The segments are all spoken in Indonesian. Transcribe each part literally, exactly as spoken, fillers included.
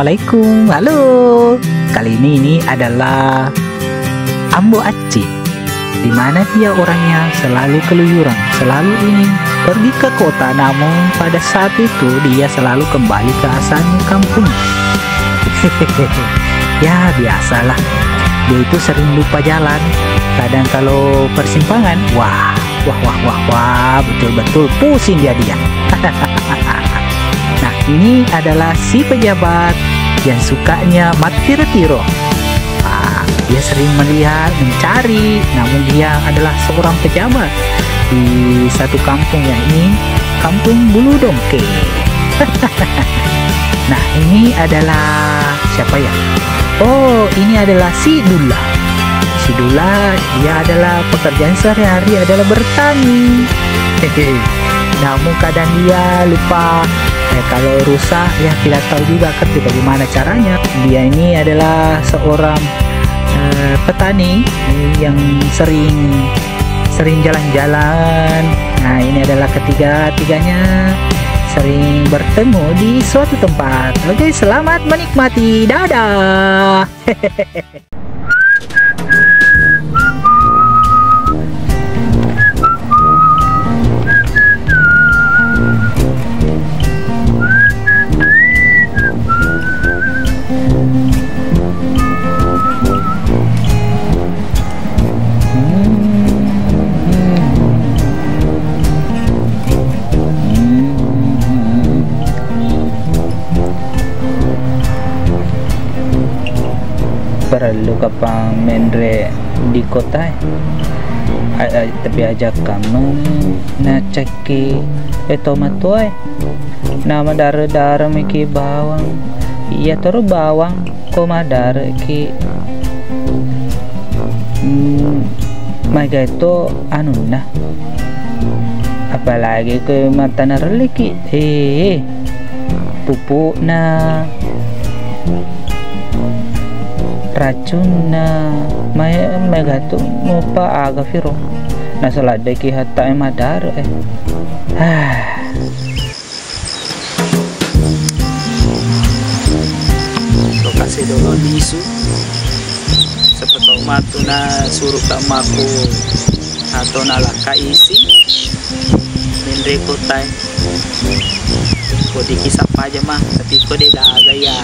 Assalamualaikum, halo. Kali ini ini adalah Ambo Acik, dimana dia orangnya selalu keluyuran, selalu ingin pergi ke kota, namun pada saat itu dia selalu kembali ke asal kampung. Ya biasalah, dia itu sering lupa jalan. Kadang kalau persimpangan, wah, wah, wah, wah, wah, betul-betul pusing dia dia. Nah, ini adalah si pejabat yang sukanya matiro-tiro. Nah, dia sering melihat, mencari, namun dia adalah seorang pejabat di satu kampung, yakni Kampung Bulu Dongke. Nah, ini adalah siapa ya? Oh, ini adalah si Dula. Si Dula, dia adalah pekerjaan sehari-hari adalah bertani. Namun kadang dia lupa, eh, kalau rusak ya tidak tahu juga ketika gimana caranya. Dia ini adalah seorang eh, petani yang sering sering jalan-jalan. Nah, ini adalah ketiga-tiganya sering bertemu di suatu tempat. Oke, selamat menikmati. Dadah. Perlu kapang mendre di kota, tapi ajak kamu nak ceki etomatoy, nama dare dare miki bawang, iya toro bawang, koma dare ki, maka itu anu nah, apalagi ke mata nareliki, eh, pupuk na. Racun na maya megatu mau pa aga firo nasalah deki hatta emadar eh ah lokasi dulu disu sepetau matu na suruh kamaku atau nalaka isi mendre kotai kode kisah aja mah tapi kode daga ya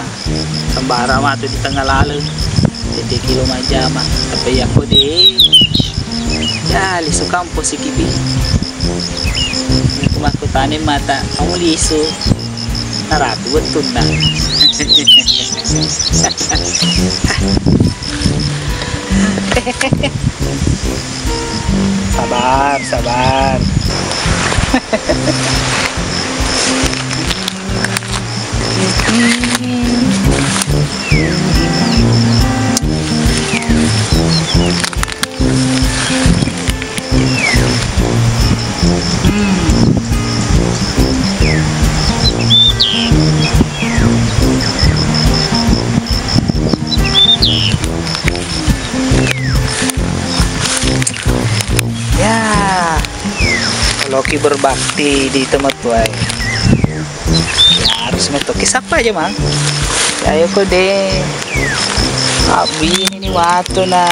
sembara matu di tengah lalu jadi kilo aja mah tapi ya kode ya lisu kampus si kipi aku aku tanem mata kamu lisu naratu betul nah sabar sabar ya Loki berbakti di tempat tuai ya harus metok siapa aja mang ya yuk deh abis ini waktu nah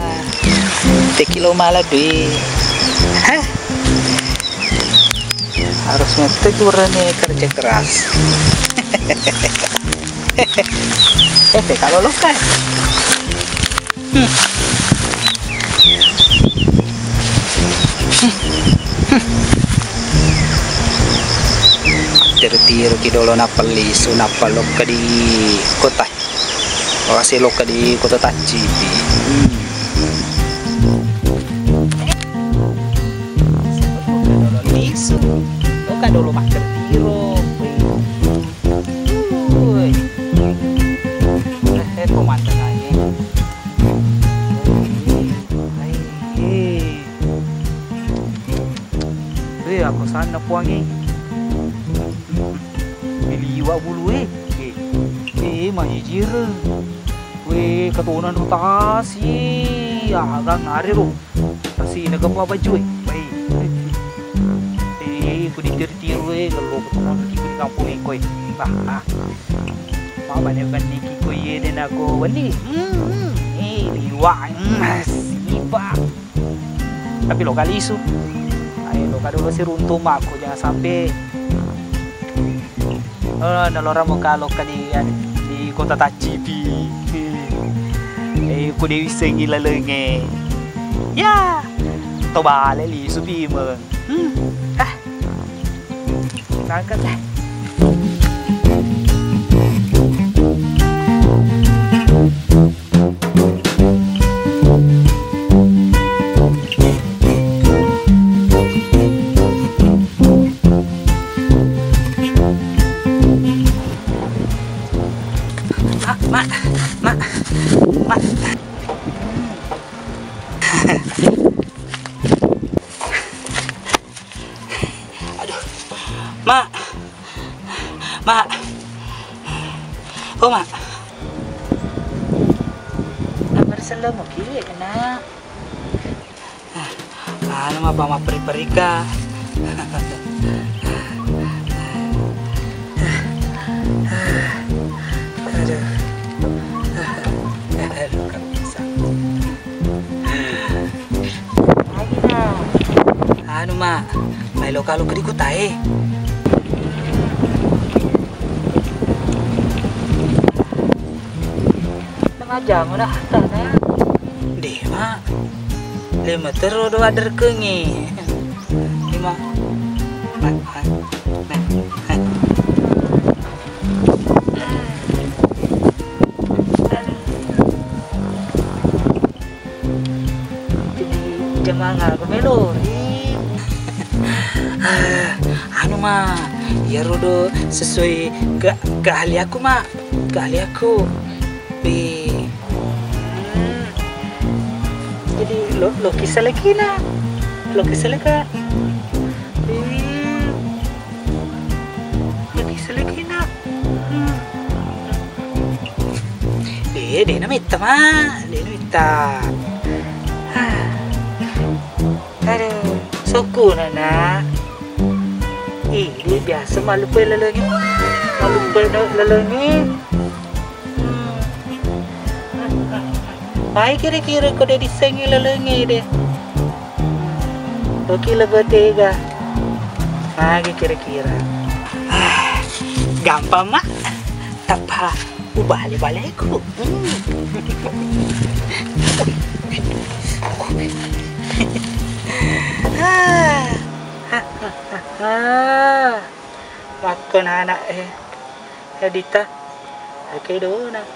tekilo malah deh harus metok warnanya kerja keras hehehe kalau lo kan tiru kidolo napali sunapa loka di kota lokasi loka di kota taci loka dolo maker tiru aku sana puangi liwa bulu eh eh majijir weh keturunan rutasi agak ngari lo kasih naga apa baju eh eh aku ditir-tiru eh kalau keturunan di kampung eh koi ah ah mama dia kan niki aku Wendy. Hei, liwak mas, iba. Tapi lo kali isu. Ayo lo kado lo si runtum aku jangan sampai. Oh, nolora mau kalau kalian di kota Tachibi. Eh, ku dewi sengi lalenge. Ya, toba leli supi me. Ah, tangkap lah. Mak, mak, mak. Aduh, mak, mak, oh mak. Amar selama kiri kena. Alam apa mak peri-perika. Anu mak, mailo kalau keriku tae. Tengah jam udah tanah. Deh mak, lima terus dua derkengi. Lima, mat, mat, mat, mat. Jangan aku melu. Anu ma, ya rodo sesuai ke keahli aku ma, keahli aku. Be, hmm. Jadi lo lo kisah lagi na, lo kisah lagi. Hmm. Lo kisah lagi na. Hmm. Be, deh nama itu ma, deh nama itu. Aduh, soku nana. Ini biasa malu pun lelaki, malu pun lelaki. Baik kira-kira kau dah disengi lelaki deh. Okey lebih tega. Baik kira-kira. Gampang mak, tak pah ubah lebalik aku. Ah, makan anak eh, Edita, oke dulu nak.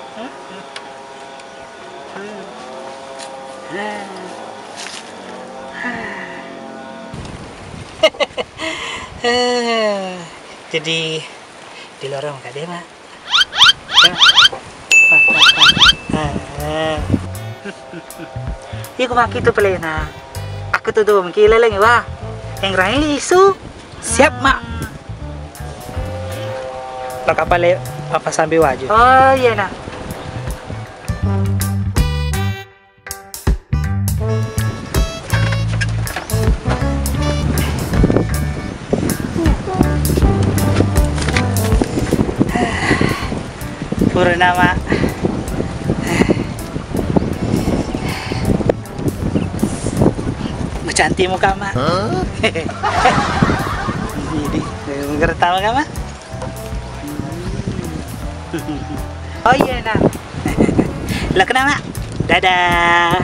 Jadi di lorong kade mak. Iku mak itu pelena. Aku tu tu mungkin leleng wah, yang lain isu. Siap mak. Tak apa le, apa sambil wajib. Oh iya nak. Purna mak. Cantik muka mak. Gertal kan, Ma? Oh iya, nak. Lo kena, Mak. Dadah.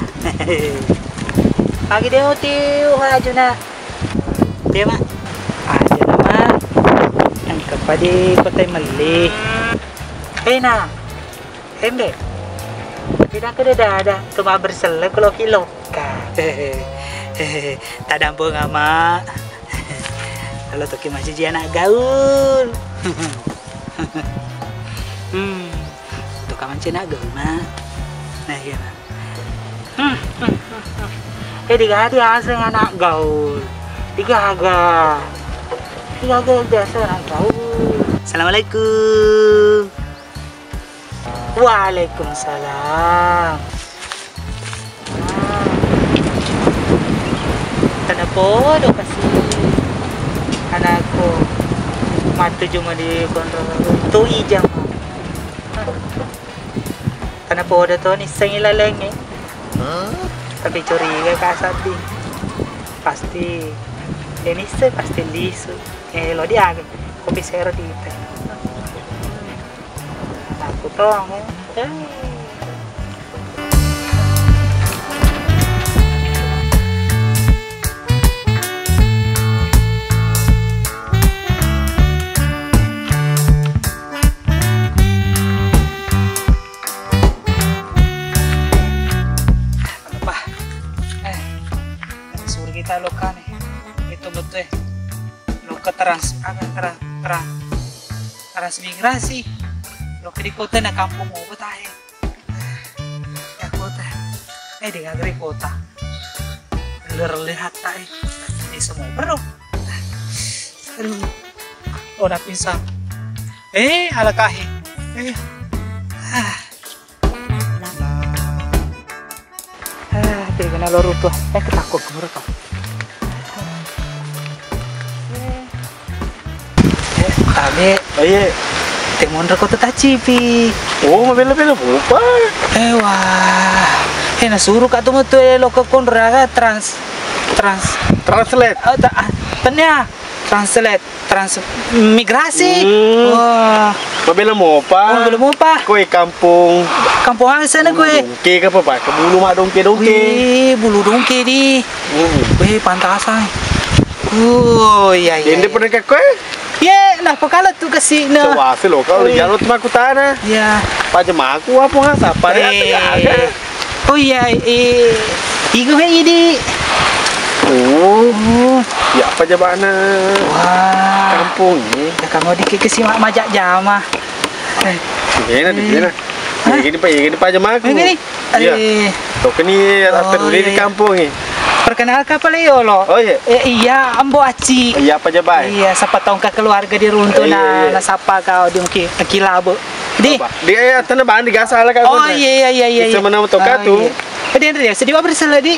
Pagi deh, Tiu. Haju, nak. Tiu, Mak. Aja, Mak. Angkat padi, kotai melih. Hei, nak. Hei, Mbak. Kita ke dadah. Cuma berselah kalau kilo. Tak dampung, Mak. Kalau toki masih jadi anak gaul, hmm, toka macam nak gaul mak, nah ya mak, hmm, eh tiga hari asing anak gaul, tiga harga, tiga harga biasa anak gaul. Assalamualaikum, waalaikumsalam. Tanda bodoh kasih. Anakku mati cuma di kontrol tu hijau. Karena poda to ni sengi leleng ni. Tapi curiga kasati. Pasti ini se pasti lisu. Eh lo dia kopi sero di teh. Aku tong. Kita loka nih itu betul ya loka trans agak trans trans transmigrasi loka di kota na kampung mau betah ya ya kota eh di agri kota bener lihat tay ini semua perlu terus oh nak pisang eh alakahi eh ah ah terkena lorut tuh eh ketakut lorut tuh Abe, aye, temuan rako tetap cipi. Oh, mabela-bela lupa. Eh wah, eh nasuruh katu metu eh loko kondraga trans, trans, translate. Oh, ta, tanya, translate, transmigrasi. Wah, mabela mau apa? Mabela mau apa? Kue kampung, kampung angsa nak kue. Dongke ke apa? Ke bulu mak dongke dongke. Wih, bulu dongke di. Wih, pantasan. Oh, iya iya. Ini pernah kue? Ya, lah pokoknya tuh kasih nah. Coba sih lo, kalau jalan tuh aku tanah. Ya. Pajak aku apa nggak sapa deh. Oh iya, eh, iku kayak ini. Oh, ya pajak mana? Wah. Kampung ini. Kamu dikasih mak majak jama. Begini, begini. Begini pak, begini pajak aku. Begini. Iya. Tuh kini aspek di kampung ini. Perkenalkan apa leo lo? Oh iya. Eh, iya, ambo aci. Iya apa aja baik. Iya, siapa tahu ke keluarga di runtuh na na siapa kau di mungkin akila bu. Di. Dia tanah bahan digasal kau. Oh iya iya iya. Bisa menama toka tu. Eh dia dia sedih apa bersalah di?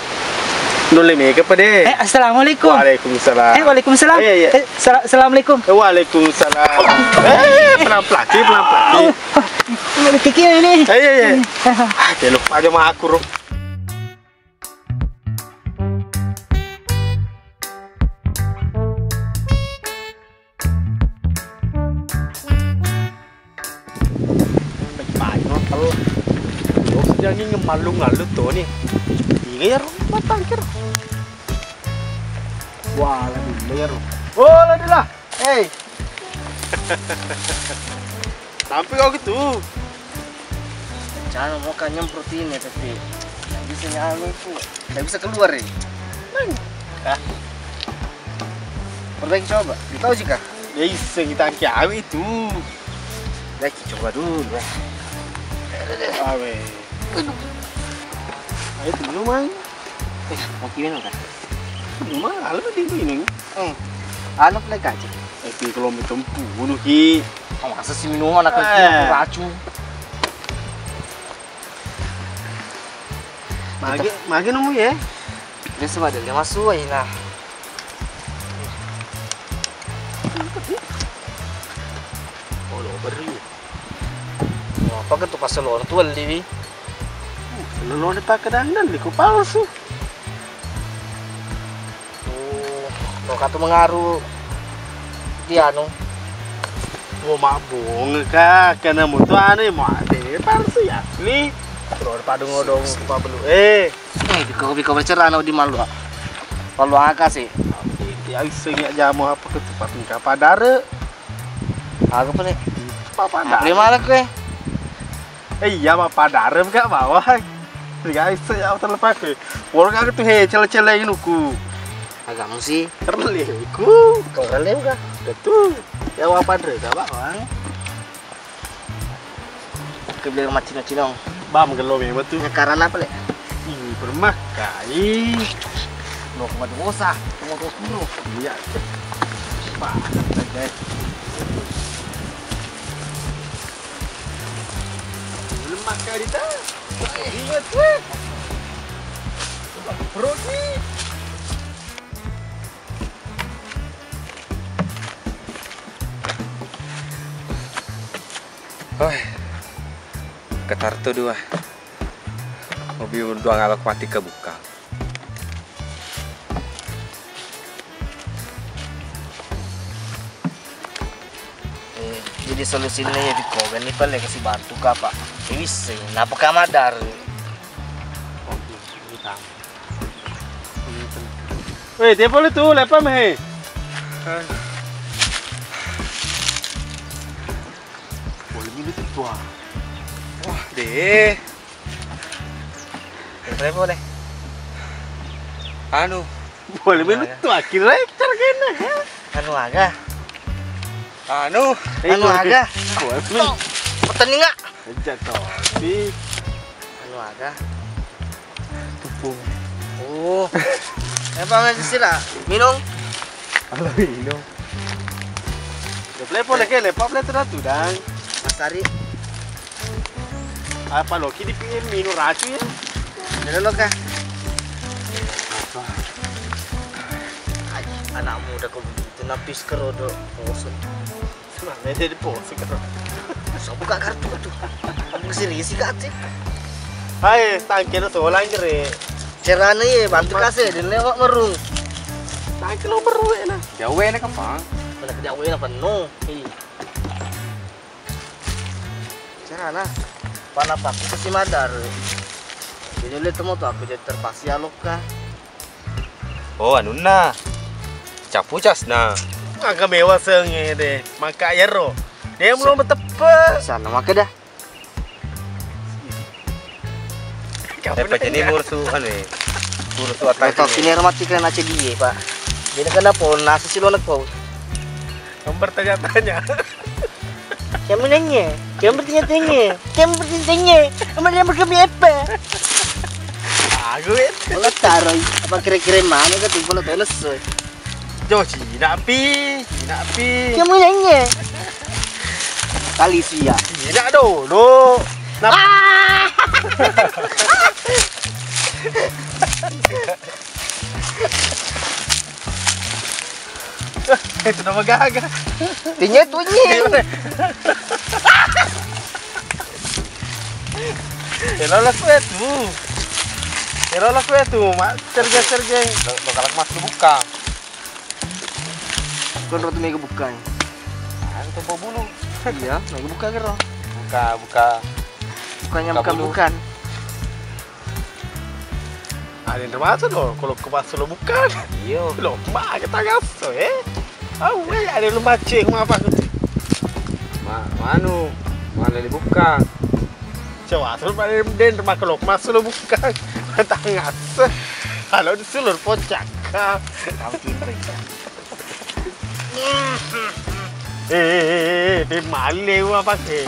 Noleh mereka pada. Eh assalamualaikum. Waalaikumsalam. Eh waalaikumsalam. Eh assalamualaikum. Waalaikumsalam. Eh pelan pelan sih pelan pelan sih. Mulai kikir ini. Iya iya. Dia lupa aja mah aku. Ini ngemalu-ngalu tuh nih ini rumah tangkir wah lagi ler oh lagi lah hei tapi kok gitu jangan mau kan nyemprot ini tapi nggak bisa nyamuk tuh nggak bisa keluar ya hah perbaiki coba tahu jika ya bisa kita kiawi itu lagi coba dulu awe ayo dulu main eh mau kirim kan rumah hal di ini eh anak lagi aja eh kalau macam bunuh ki kamu asal si minuman anak lagi racun magi magi nemu ya dia sebab dia masuk aja lah oh lo beri apa ketuk pasal orang tua lebih Lolo di pakai dandan di palsu. Oh, kok kata mengaruh dia anu. Oh, mabung kak, karena mutu aneh mau ade palsu ya. Nih, lor padung odong apa belu. Eh, eh di kopi kopi cerah di malu. Malu angka sih. Dia isengnya jamu apa ke tempat nikah padare. Aku pene. Papa ndak. Di mana kowe? Eh, iya mah padare enggak bawah. Guys, saya udah lepas ke. Orang aku tuh he cele-cele ini ku. Agak mesti terleleh ku. Terleleh enggak? Betul. Ya apa deh, Pak, Bang. Kebeleng macin cinong. Bam gelo me betul. Karena apa le? Ih, bermah kai. Mau kumat usah, mau kudu. Iya. Pak, guys. Lemah kai kita. Ingat weh, coba perut nih. Oh, Ketar tu dua. Mobil dua ngalok mati kebuka. Eh, jadi solusinya ya di kogan ni paling kasih bantu kapa. Ini sih, napa kamadar? Weh, dia boleh tu lepas meh. Boleh minum tu ah. Wah deh. Kira boleh. Anu, boleh minum tu ah. Kira cara nak? Anu aga. Anu, anu aga. Boleh. Petani ngak? Jatuh. Si. Anu aga. Tepung. Oh. Apa macam sila? Minum. Alah minum. Lepas boleh ke? Lepas boleh teratu dang. Mas Ari. Apa lo? Kini pingin minum racu ya? Ada lo kah? Anak muda kau begitu napis kerodo posen. Sudah menjadi posen kerodo. So buka kartu tu. Kesini sih kacip. Hai, tangkir tu orang kiri. Cerana ye, bantu kasih, dia lewat merung. Tangki lo merung ye lah. Jauh ye nak apa? Mana kejauh ye nak penuh. Cerana, panah paku kasih madar. Jadi lihat temu tu aku jadi terpaksa lok kah? Oh, anuna, capu jasna. Agak mewah sengi deh, maka ayero. Dia belum bertepes. Sana maka dah. Lepas ini mursu anu, mursu atas. Lepas ini ramati kena cegi ye pak. Jadi kenapa nasi silonek kau? Kamu bertanya-tanya. Kamu nanya, kamu bertanya-tanya, kamu bertanya-tanya. Kamu yang berkami apa? Aku itu. Kalau taruh, apa kira-kira mana kau boleh teles? Joji, napi, napi. Kamu nanya. Kali sia. Tidak dulu. Ah! Itu nama gagah. Tinya tunyi. Kalau lah kue tu, kalau lah kue tu mak cerja cerja. Kalau mas kebuka, kau roti mega buka. Antum bawa bulu. Iya, mega buka kira. Buka buka. Bukannya bukan bukan. Ada yang termasuk loh, kalau kepas lo bukan. Iya. Lomba kita gaso eh. Oh, ada lomba cek rumah apa? Ma, manu, mana dibuka? Coba asal pada den rumah kalau kepas lo bukan. Tangan asal. Kalau disulur poncak. Tangkin ringan. Eh, eh, eh, malu apa sih?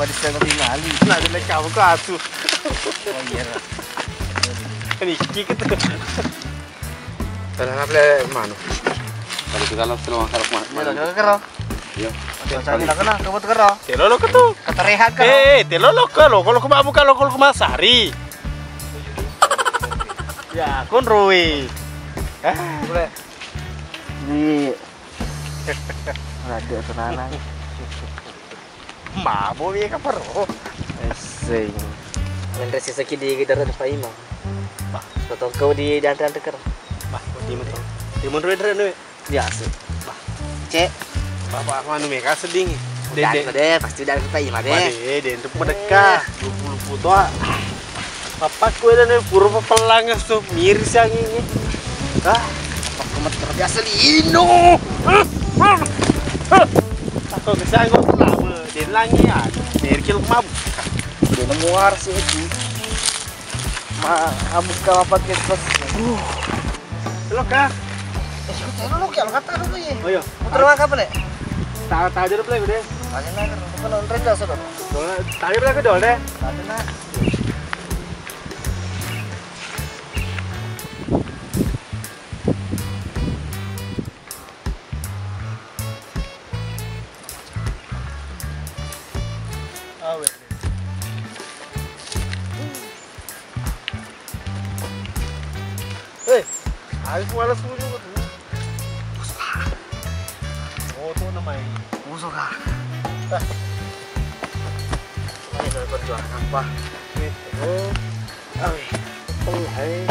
Pada setengah tinggal, nak jelek kamu ke asu. Oh iya lah. Ini kita tu. Terang apa mana? Kalau kita langsung terang kerok mana? Mana kerok kerok? Iya. Macam ni nak kena, kau tu kerok. Telolo ke tu? Kata rehat kerok. Eh, telolo kerok. Kalau kau buka, kalau kau masari. Ya, kau Rui. Boleh. Ni. Ada terang. Mabuk ye kapero. Esing. Menresi sakit di kita ada faima. Bah, betul kau di dandan teker. Bah, di mana? Di mana rendah ni? Biasa. Bah, cek. Bapa aku anu mereka seding. Dede, dede pasti dari faima deh. Dede, dede tu mereka. Lupu lupu tua. Bapa kau ada ni puru pelangas tu miris yang ini. Ah, bapa kau macam terbiasa di Indo. Aku kesanggup lama. Den langian, terkil mabuk. Den menguar sih itu. Mabuk kalau pakai tas. Lo kah? Lo kah? Lo kata dulu ye. Ayo. Terima kasih le. Tahu tahu jadi play berdeh. Tanya nak kalau orang dah sudah. Tanya play ke dole? Tanya nak. Aku ada suju tu. Usoka. Oh, tu nama ini. Usoka. Saya berdoa sampah itu, ay, penghai.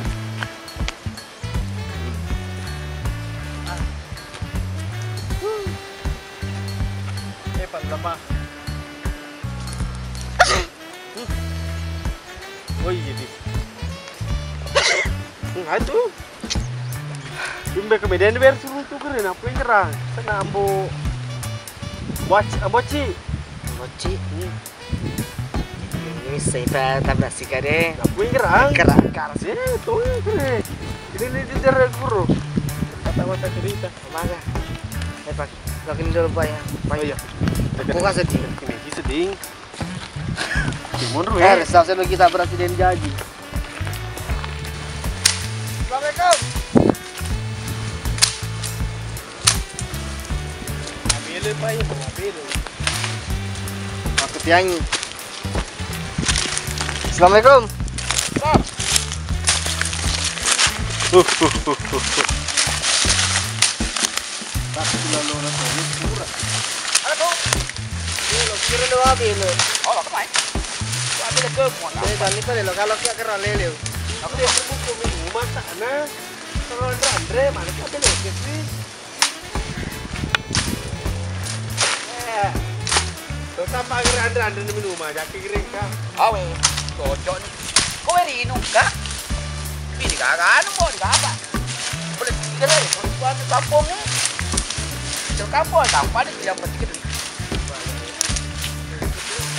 Hebat lama. Woi jadi, penghai tu. Jumpa kebedaannya biar suruh tu keren, apa yang kerang? Tengah ambo, boci, boci, boci. Ini saya tabrak si kade. Apa yang kerang? Kerang, kerang sih, tuh keren. Ini ini di daerah guru. Kata-kata cerita, mana? Hebat. Lakuin dulu banyak, banyak. Bukan sedih, ini sedih. Timur ya. Eh, seharusnya kita presiden jadi. Assalamualaikum. Baik, aku tiang. Assalamualaikum. Uh, uh, uh, uh, uh. Dosa panggil anda-anda di minum aja, kering kak. Awe, cocok nih. Kau beri minum kak? Bini kakak, anu mau dikapa? Boleh tiga lagi, kalau tuan di kampung nih. Di kampung, tanpa dia tidak berpikir.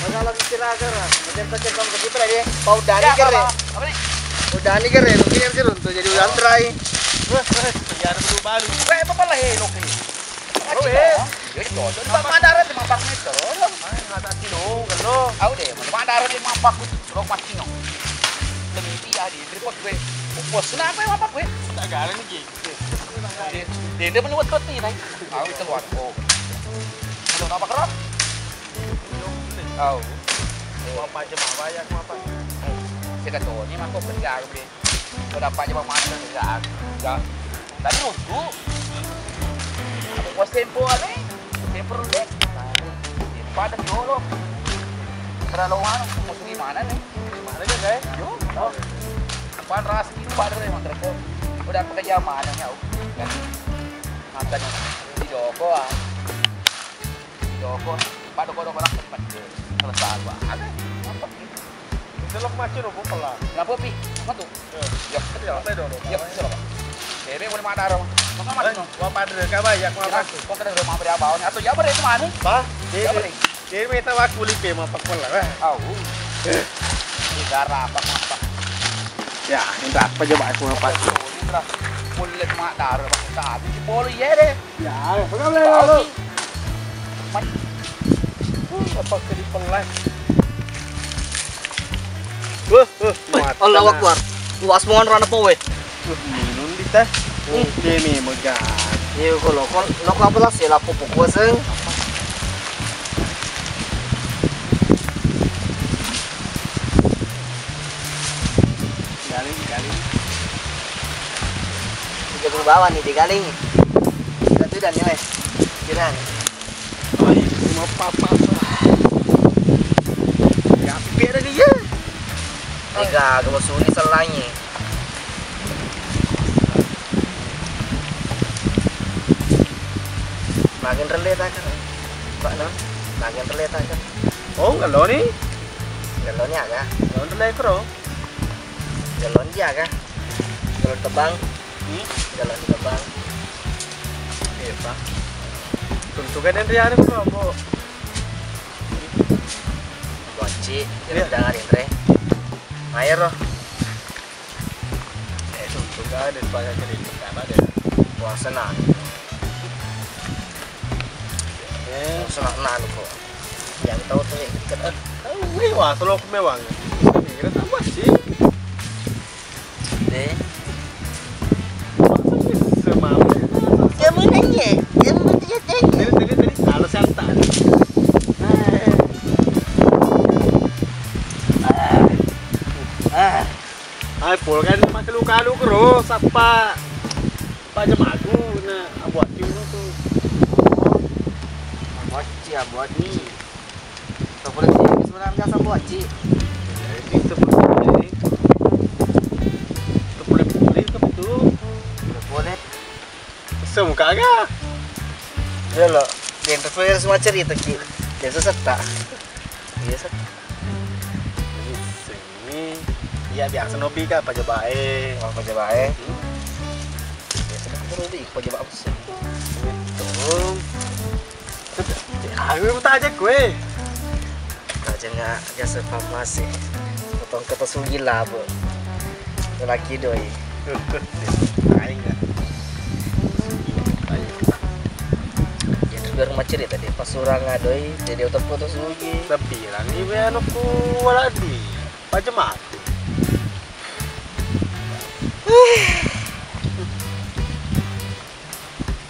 Masalah mikir aja lah. Macam-macam begitu lah dia. Bau dani kere. Apa nih? Bau dani kere, mungkin yang seruntuh jadi udah terai. Jangan dulu baru. Kayak apa lah he, loki. Aduh he. Jadi cocok, cuma mandarat lima pak meter. Nggak tak kilo, kalau. Aku deh, mandarat lima pak itu rok matino. Demi dia di report gue, bos senang apa apa gue? Tak garan lagi. Dia dia menuat koti naik. Aku keluar. Oh, jodoh apa kerap? Tahu. Apa aja mawa ya, apa? Kita tuh ni mah kok kerja aku deh. Udah apa aja mawa kerja. Dah, dah nunggu. Aku kos tempo ni. Perlu dek, pada nyolok, terlaluan, mau pergi mana nih? Mana aja guys? Yo, pan ras pada deh mantreko, udah pekerja mana nih? Kan, mantan di Joko ah, di Joko, pada kodok orang cepat, selesai lah. Ada, apa? Selok macir aku pelan. Kenapa pi? Apa tu? Yap, selok saya dorong. Yap, selok. Bebe boleh mana dong? Maka mana dong? Wah pada dekat banyak mana? Kau kena rumah berapa? Atau jauh berapa mana? Bah, jauh ni. Jadi kita wak kulit bebe apa pun lah. Aw, negara apa apa? Ya, ini apa je baik semua pas. Kulit mak darah kita habis poli ye deh. Ya, bukan lagi. Mat, apa kiri pelan? Wah, wah, Allah wakwar. Luas mohon rana powe. Minum di teh, demi megah. Yo kalau kon, nak apa lah sila pupuk kuaseng. Galing, galing. Tiga puluh bawah ni, tiga galing. Kita tu dah ni weh, kita. Oh, semua papa. Tapi biar dia. Tiga, kalau suri selangnya. Makin terlihat kan, pak non, makin terlihat kan. Oh, kalau ni, kalau ni agak, kalau terlihat kau, kalau dia agak, kalau tebang, kalau tebang, eh pak, tuntukan yang dia ada kau, boh, kunci, jangan dengar ini, air loh, eh tuntukan dan banyak cerita apa deh, puasana. Senang nanu kok. Yang tahu tu dekat. Wih, wah, tolong mewang. Kira apa sih? Deh. Semua. Dia menanya, dia bertanya. Tadi, tadi, tadi. Kalau santan. Ah, ah. Ay, polkan macam luka-luka terus. Apa? Apa jemadu? Nah, buat cium tu. Buat ni, tak boleh sih. sebenarnya sama Aji. Itu boleh, itu boleh boleh ke betul, boleh boleh. Semua kagak. Ya lo, yang terpelihara semua cerita ki, yang sesat. Biasa. Ini, ya biasa nopi kah, pajabai, orang pajabai. Biasa aku nopi, pajabai aku sih. Betul. Aku minta aja gue. Aja nggak jasa farmasi, potong kertas gila bu, lelaki doi. Aing nggak. Jadi biar rumah cerita deh, pas orang ngadoi jadi otak putus lagi. Tapi lagi anakku waladi, macam mati.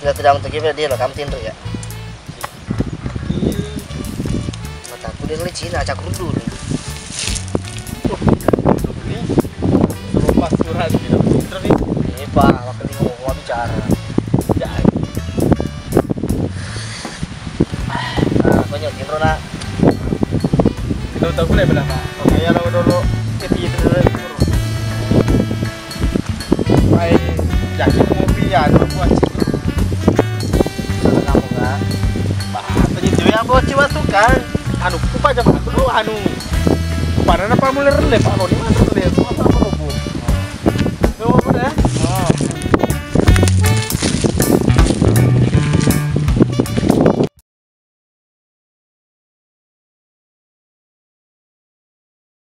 Tidak tidak untuk kita dia lah kamtin tuh ya. Dia licin acak rudul. Terlepas curhat di dalam Twitter nih. Ini Pak, waktu ini mau bicara. Jadi. Ah, banyak intro nak. Kita tahu boleh berapa? Oke, ya lo dulu kepi itu dulu. Baik, jadi kopi ya, buat sih. Sudah kamu enggak? Bah, penyedia buat coba tukar. Anu, kupa aja pak, dulu anu. Kupa nana pak mulai relep, anu dimana relep, apa apa